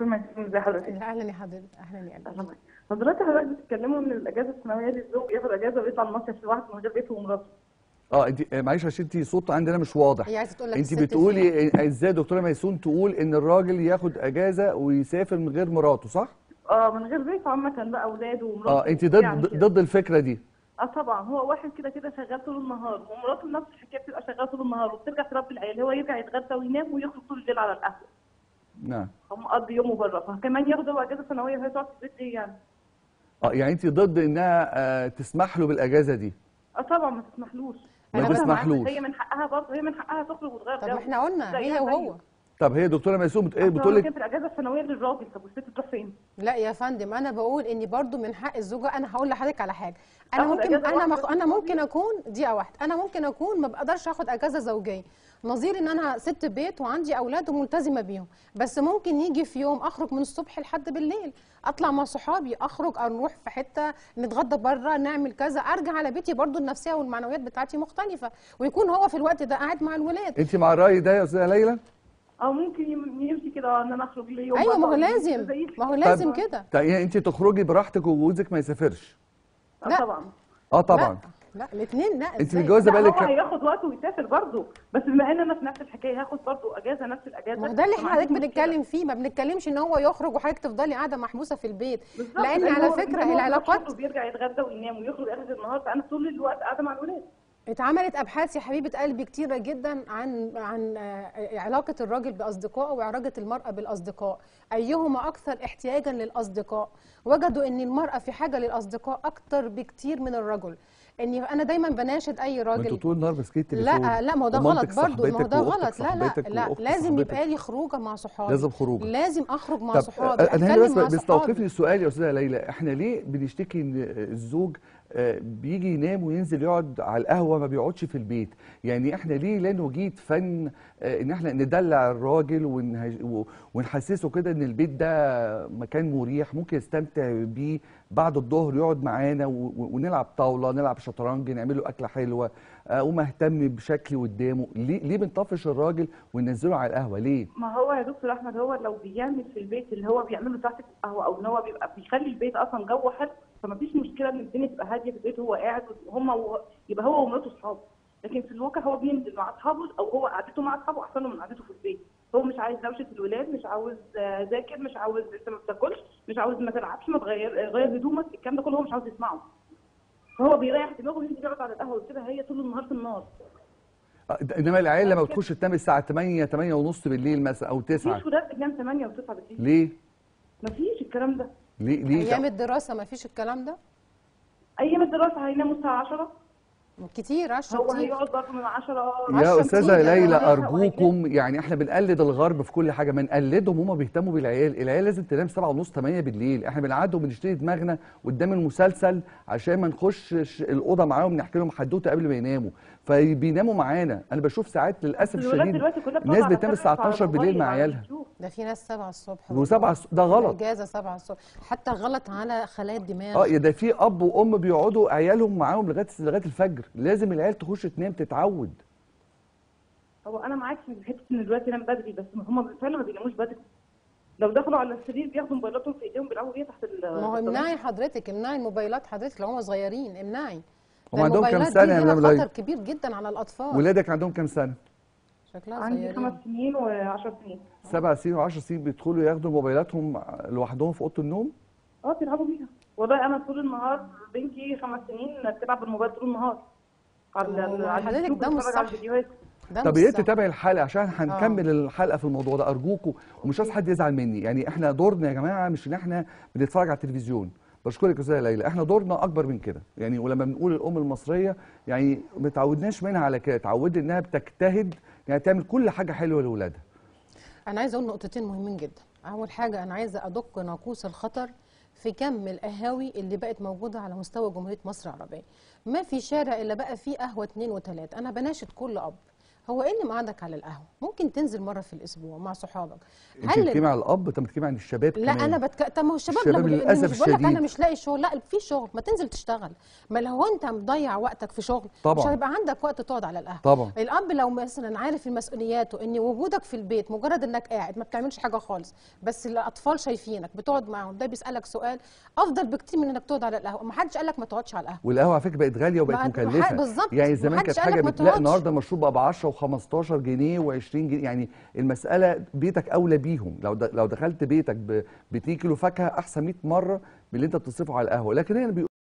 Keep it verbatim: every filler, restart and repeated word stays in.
ازي حضرتك؟ اهلا يا حضرتك، اهلا يا قلبي. حضرتك حضرتك بتتكلموا ان الاجازه السنويه دي الزوج ياخد اجازه ويطلع المصيف لوحده من غير بيته ومراته. اه انت معلش يا ستي، صوت عندنا مش واضح. هي عايزه تقول لك انت بتقولي ازاي دكتوره ميسون تقول ان الراجل ياخد اجازه ويسافر من غير مراته، صح؟ اه من غير بيته عامه بقى، اولاده ومراته. اه انت ضد ضد الفكره دي؟ اه طبعا، هو واحد كده كده شغال طول النهار ومراته نفس الحكايه بتبقى شغاله طول النهار وبترجع تربي العيال، هو يرجع يتغدى وينام ويخرج طول الليل على القهوه. نعم. هم قضي يومه بره، فكمان ياخدوا اجازه سنويه وهي تقعد في البيت ليه يعني؟ اه يعني انت ضد انها آه تسمح له بالاجازه دي؟ اه طبعا ما تسمحلوش. ما تسمحلوش. هي من حقها برضه، هي من حقها تخرج وتغير جو. طب احنا قلنا هي وهو. طب هي دكتوره ميسون بتقول بتقول لك الاجازه السنويه للراجل، طب والست تروح فين؟ لا يا فندم، انا بقول ان برضه من حق الزوجه. انا هقول لحضرتك على حاجه، انا ممكن انا مخ... انا ممكن اكون دقيقه واحده، انا ممكن اكون ما بقدرش اخد اجازه زوجيه، نظير ان انا ست بيت وعندي اولاد وملتزمه بيهم، بس ممكن يجي في يوم اخرج من الصبح لحد بالليل، اطلع مع صحابي، اخرج اروح في حته، نتغدى بره، نعمل كذا، ارجع على بيتي، برضو النفسيه والمعنويات بتاعتي مختلفه، ويكون هو في الوقت ده قاعد مع الولاد. انت مع الراي ده يا استاذه ليلى؟ اه ممكن يمشي كده ان انا اخرج ليه يوم. ايوه ما هو لازم، ما هو لازم كده. طب يعني انت تخرجي براحتك وجوزك ما يسافرش؟ لا طبعا. اه طبعا. لا. لا الاثنين، لا انت متجوزه بالك هو هياخد وقته ويسافر برضه، بس بما ان انا في نفس الحكايه هاخد برضه اجازه نفس الاجازه. ما ده اللي احنا حضرتك بنتكلم فيه، ما بنتكلمش ان هو يخرج وحضرتك تفضلي قاعده محبوسه في البيت، لان على فكره العلاقات بيرجع يتغدى وينام ويخرج اخر النهار، فانا طول الوقت قاعده مع الولاد. اتعملت ابحاث يا حبيبه قلبي كتيره جدا عن عن علاقه الراجل باصدقائه وعلاقه المراه بالاصدقاء، ايهما اكثر احتياجا للاصدقاء. وجدوا ان المراه في حاجه للاصدقاء اكتر بكتير من الرجل. اني انا دايما بناشد اي راجل، انت طول النهار ماسكين تليفون. لا لا ما هو ده غلط برضه، ما هو ده غلط. لا لا لا، لازم يبقى لي خروجه مع صحابي، لازم خروجه، لازم اخرج مع صحابي، اتكلم مع صحابي. بيستوقفني السؤال يا استاذه ليلى، احنا ليه بنشتكي ان الزوج بيجي ينام وينزل يقعد على القهوه ما بيقعدش في البيت؟ يعني احنا ليه لا نجيد فن ان احنا ندلع الراجل ونحسسه كده ان البيت ده مكان مريح ممكن يستمتع بيه، بعد الظهر يقعد معانا ونلعب طاوله، نلعب شطرنج، نعمل له اكله حلوه ومهتم بشكل قدامه. ليه ليه بنطفش الراجل وننزله على القهوه ليه؟ ما هو يا دكتور احمد، هو لو بيعمل في البيت اللي هو بيعمله تحت القهوه، او ان هو بيبقى بيخلي البيت اصلا جو حلو، فما فيش مشكله ان الدنيا تبقى هاديه في البيت وهو قاعد، وهم و... يبقى هو ومراته اصحابه. لكن في الواقع هو بينزل مع اصحابه، او هو قعدته مع اصحابه احسن له من قعدته في البيت. هو مش عايز دوشه الولاد، مش عاوز ذاكر، مش عاوز انت ما بتاكلش، مش عاوز ما تلعبش، ما تغير غير هدومك، الكلام ده كله هو مش عاوز يسمعه. فهو بيريح دماغه وينزل يقعد على القهوه ويسيبها هي طول النهار في النار. انما العيال لما بتخش تنام الساعه تمانية تمانية ونص بالليل مثلا او تسعة، مفيش ولاد بتنام تمانية وتسعة بالليل. ليه؟ مفيش الكلام ده. ليه ليه؟ ايام الدراسه مفيش الكلام ده؟ ايام الدراسه هيناموا الساعه عشرة كتير، عشرة هو هيقعد برضه من عشرة. يا استاذه ليلى ارجوكم، يعني احنا بنقلد الغرب في كل حاجه، ما نقلدهم. هما بيهتموا بالعيال، العيال لازم تنام سبعة ونص تمانية بالليل، احنا بنقعدهم بنشتري دماغنا قدام المسلسل عشان ما نخشش الاوضه معاهم نحكي لهم حدوته قبل ما يناموا، فبيناموا معانا. انا بشوف ساعات للاسف الشديد ناس بتنام الساعه اتناشر بالليل مع عيالها، ده في ناس سبعة الصبح وسبعة، ده غلط. اجازه سبعة الصبح حتى غلط على خلايا الدماغ. اه ده في اب وام بيقعدوا عيالهم معاهم لغايه لغايه الفجر. لازم العيال تخش تنام تتعود. هو انا معاك في حته ان دلوقتي نام بدري، بس هم فعلا ما بيناموش بدري. لو دخلوا على السرير بياخدوا موبايلاتهم في ايديهم بيلعبوا بيها تحت ال. ما هو امنعي حضرتك، امنعي الموبايلات حضرتك لو هم صغيرين، امنعي. هم عندهم كام سنه يا مدام ليلى؟ خطر كبير جدا على الاطفال. ولادك عندهم كام سنه؟ شكلها صغيرين. عندي خمس سنين وعشر سنين. سبع سنين وعشر سنين بيدخلوا ياخدوا موبايلاتهم لوحدهم في اوضه النوم؟ اه بيلعبوا بيها. والله انا طول النهار بنتي خمس سنين بتلعب بالموبايل طول النهار. على حضرتك ده مش صح. طب يا ريت تتابعي الحلقه عشان هنكمل آه. الحلقه في الموضوع ده ارجوكم، ومش عايز حد يزعل مني. يعني احنا دورنا يا جماعه مش ان احنا بنتفرج على التلفزيون. بشكرك يا استاذه ليلى، احنا دورنا اكبر من كده، يعني ولما بنقول الام المصريه يعني ما تعودناش منها على كده، اتعودنا انها بتجتهد يعني تعمل كل حاجه حلوه لاولادها. انا عايزه اقول نقطتين مهمين جدا. اول حاجه انا عايزه ادق ناقوس الخطر في كم القهاوي اللي بقت موجوده على مستوى جمهوريه مصر العربيه. ما في شارع الا بقى فيه قهوه اتنين وتلاته. انا بناشد كل اب هو ايه اللي مقعدك على القهوه؟ ممكن تنزل مره في الاسبوع مع صحابك. هل بتتكلمي على الاب؟ طب بتتكلمي عن الشباب كمان؟ لا انا بتك... طب ما هو الشباب, الشباب للاسف مش بقول لك انا مش لاقي شغل، لا في شغل، ما تنزل تشتغل. ما لو انت مضيع وقتك في شغل طبعا مش هيبقى عندك وقت تقعد على القهوه. طبعا الاب لو مثلا عارف المسؤوليات وان وجودك في البيت مجرد انك قاعد ما بتعملش حاجه خالص، بس الاطفال شايفينك بتقعد معاهم، ده بيسالك سؤال، افضل بكتير من انك تقعد على القهوه. ما حدش قال لك ما تقعدش على القهوه. والقهوه على فكره بقت غاليه وبقت مكلفه. بالظبط، يعني زمان كانت حاجه بتلاقي النهارده المشروب بقى ب عشرة وخمستاشر جنيه وعشرين جنيه، يعني المساله بيتك اولى بيهم. لو لو دخلت بيتك ب اتنين كيلو فاكهه احسن مية مره من اللي انت بتصرفه على القهوه، لكن هنا